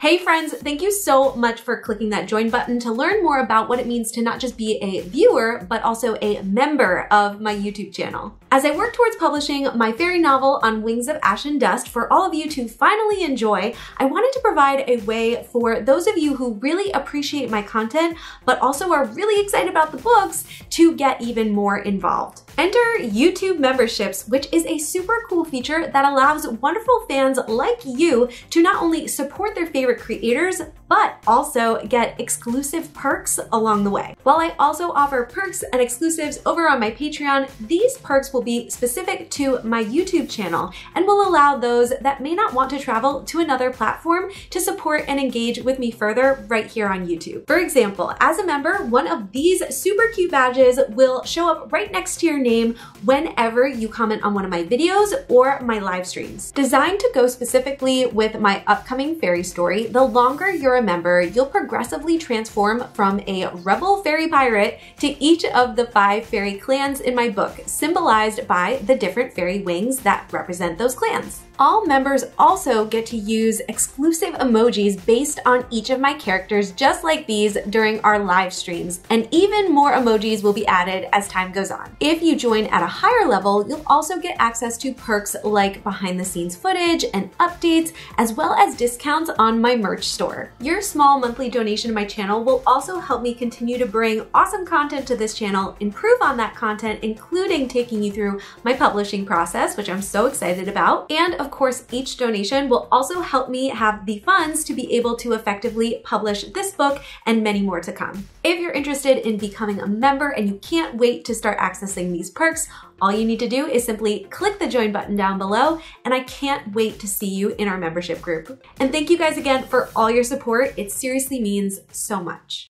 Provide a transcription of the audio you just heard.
Hey friends, thank you so much for clicking that join button to learn more about what it means to not just be a viewer, but also a member of my YouTube channel. As I work towards publishing my fairy novel On Wings of Ash and Dust for all of you to finally enjoy, I wanted to provide a way for those of you who really appreciate my content, but also are really excited about the books to get even more involved. Enter YouTube memberships, which is a super cool feature that allows wonderful fans like you to not only support their favorite creators, but also get exclusive perks along the way. While I also offer perks and exclusives over on my Patreon, these perks will be specific to my YouTube channel and will allow those that may not want to travel to another platform to support and engage with me further right here on YouTube. For example, as a member, one of these super cute badges will show up right next to your name whenever you comment on one of my videos or my live streams. Designed to go specifically with my upcoming fairy story, the longer you're a member, you'll progressively transform from a rebel fairy pirate to each of the 5 fairy clans in my book, symbolized by the different fairy wings that represent those clans. All members also get to use exclusive emojis based on each of my characters, just like these, during our live streams, and even more emojis will be added as time goes on. If you join at a higher level, you'll also get access to perks like behind the scenes footage and updates, as well as discounts on my merch store. Your small monthly donation to my channel will also help me continue to bring awesome content to this channel, improve on that content, including taking you through my publishing process, which I'm so excited about, and of course, each donation will also help me have the funds to be able to effectively publish this book and many more to come. If you're interested in becoming a member and you can't wait to start accessing these perks, all you need to do is simply click the join button down below, and I can't wait to see you in our membership group. And thank you guys again for all your support. It seriously means so much.